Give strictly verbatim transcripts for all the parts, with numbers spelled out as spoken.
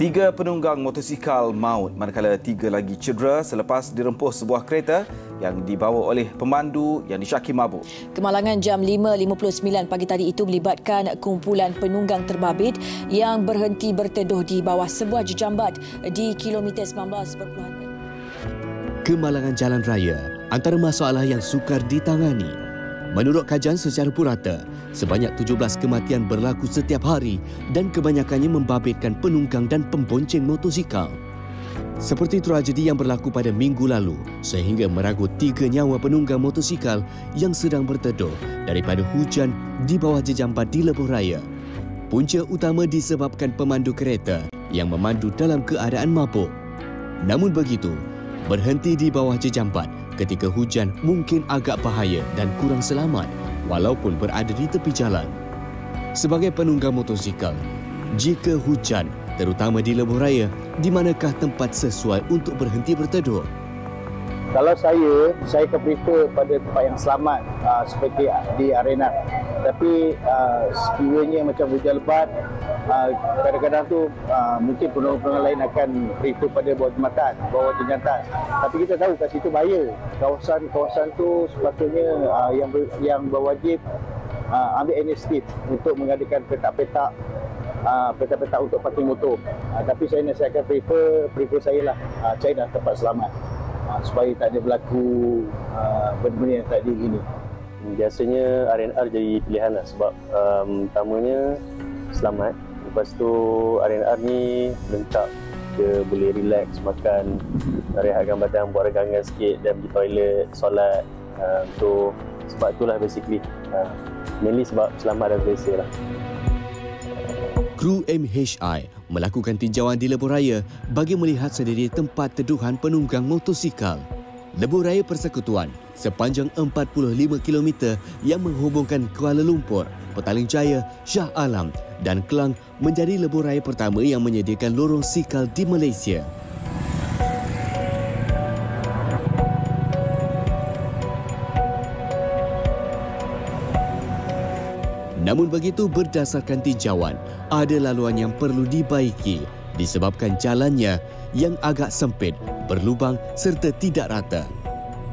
Tiga penunggang motosikal maut manakala tiga lagi cedera selepas dirempuh sebuah kereta yang dibawa oleh pemandu yang disyaki mabuk. Kemalangan jam lima lima puluh sembilan pagi tadi itu melibatkan kumpulan penunggang terbabit yang berhenti berteduh di bawah sebuah jejambat di kilometer sembilan belas perpuluhan. Kemalangan jalan raya antara masalah yang sukar ditangani. Menurut kajian secara purata, sebanyak tujuh belas kematian berlaku setiap hari dan kebanyakannya membabitkan penunggang dan pembonceng motosikal. Seperti tragedi yang berlaku pada minggu lalu sehingga meragut tiga nyawa penunggang motosikal yang sedang berteduh daripada hujan di bawah jejambat di lebuh raya. Punca utama disebabkan pemandu kereta yang memandu dalam keadaan mabuk. Namun begitu, berhenti di bawah jejambat ketika hujan mungkin agak bahaya dan kurang selamat walaupun berada di tepi jalan. Sebagai penunggang motosikal, jika hujan terutama di lebuh raya, di manakah tempat sesuai untuk berhenti berteduh? Kalau saya, saya keprefer pada tempat yang selamat uh, seperti di arena. Tapi uh, sekiranya macam hujan lebat, uh, kadang-kadang tu uh, mungkin penunggang lain akan prefer pada bawah jambatan, bawah jambatan. Tapi kita tahu kat situ bahaya. Kawasan-kawasan tu sepatutnya uh, yang ber, yang berwajib uh, ambil inisiatif untuk mengadakan petak-petak Uh, peta-peta untuk parking motor, uh, tapi saya nasihatkan prefer, prefer saya lah uh, cari dah tempat selamat uh, supaya tak ada berlaku uh, benda-benda yang tak diingini. Biasanya R and R jadi pilihan lah, sebab um, pertamanya selamat, lepas tu R and R ni lengkap, dia boleh relax, makan, rehatkan badan, buat regangan sikit dan pergi toilet, solat. uh, so, sebab itulah basically, uh, mainly sebab selamat dan selesa lah. Kru M H I melakukan tinjauan di lebuh raya bagi melihat sendiri tempat teduhan penunggang motosikal. Lebuh Raya Persekutuan sepanjang empat puluh lima kilometer yang menghubungkan Kuala Lumpur, Petaling Jaya, Shah Alam dan Kelang menjadi lebuh raya pertama yang menyediakan lorong sikal di Malaysia. Namun begitu, berdasarkan tinjauan, ada laluan yang perlu dibaiki disebabkan jalannya yang agak sempit, berlubang serta tidak rata.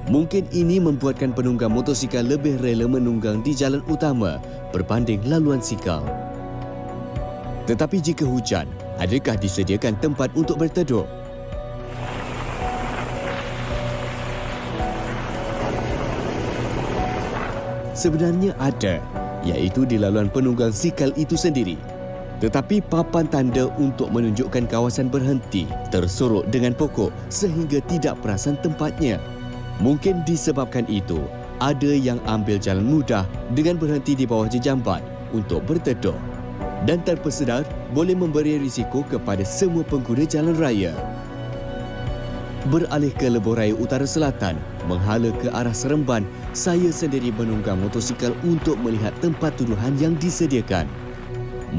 Mungkin ini membuatkan penunggang motosikal lebih rela menunggang di jalan utama berbanding laluan sikal. Tetapi jika hujan, adakah disediakan tempat untuk berteduh? Sebenarnya ada, iaitu di laluan penunggang sikal itu sendiri. Tetapi papan tanda untuk menunjukkan kawasan berhenti tersorok dengan pokok sehingga tidak perasan tempatnya. Mungkin disebabkan itu, ada yang ambil jalan mudah dengan berhenti di bawah jejambat untuk berteduh dan tanpa sedar boleh memberi risiko kepada semua pengguna jalan raya. Beralih ke lebuh raya utara selatan, menghala ke arah Seremban, saya sendiri menunggang motosikal untuk melihat tempat tuduhan yang disediakan.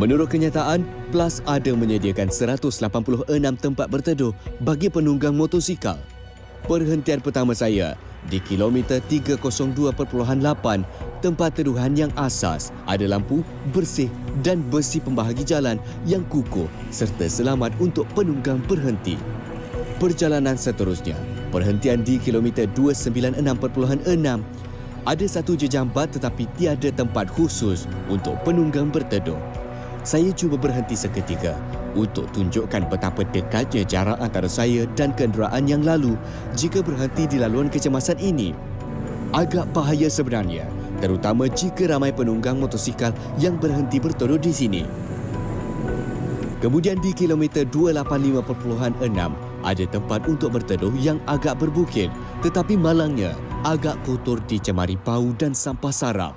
Menurut kenyataan, Plus ada menyediakan seratus lapan puluh enam tempat berteduh bagi penunggang motosikal. Perhentian pertama saya di kilometer tiga kosong dua perpuluhan lapan, tempat teduhan yang asas, ada lampu, bersih dan besi pembahagi jalan yang kukuh serta selamat untuk penunggang berhenti. Perjalanan seterusnya, perhentian di kilometer dua sembilan enam perpuluhan enam, ada satu jejambat tetapi tiada tempat khusus untuk penunggang berteduh. Saya cuba berhenti seketika untuk tunjukkan betapa dekatnya jarak antara saya dan kenderaan yang lalu jika berhenti di laluan kecemasan ini. Agak bahaya sebenarnya, terutama jika ramai penunggang motosikal yang berhenti berteduh di sini. Kemudian di kilometer dua lapan lima perpuluhan enam, ada tempat untuk berteduh yang agak berbukit, tetapi malangnya agak kotor dicemari bau dan sampah sarap.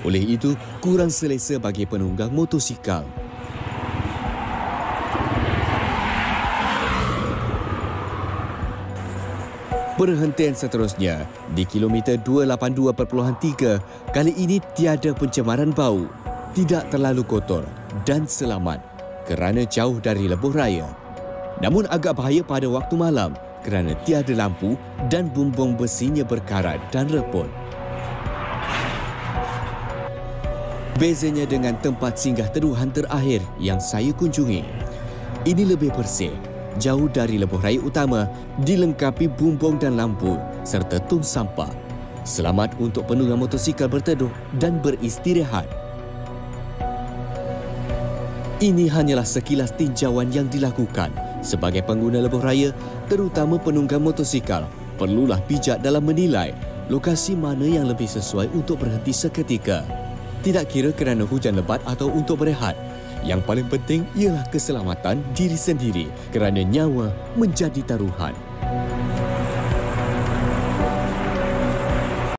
Oleh itu, kurang selesa bagi penunggang motosikal. Perhentian seterusnya di kilometer dua lapan dua perpuluhan tiga, kali ini tiada pencemaran bau, tidak terlalu kotor dan selamat kerana jauh dari lebuh raya. Namun agak bahaya pada waktu malam kerana tiada lampu dan bumbung besinya berkarat dan reput. bezanya dengan tempat singgah teduhan terakhir yang saya kunjungi. Ini lebih bersih, jauh dari lebuh raya utama, dilengkapi bumbung dan lampu serta tong sampah. Selamat untuk penunggang motosikal berteduh dan beristirahat. Ini hanyalah sekilas tinjauan yang dilakukan. Sebagai pengguna lebuh raya, terutama penunggang motosikal, perlulah bijak dalam menilai lokasi mana yang lebih sesuai untuk berhenti seketika. Tidak kira kerana hujan lebat atau untuk berehat. Yang paling penting ialah keselamatan diri sendiri kerana nyawa menjadi taruhan.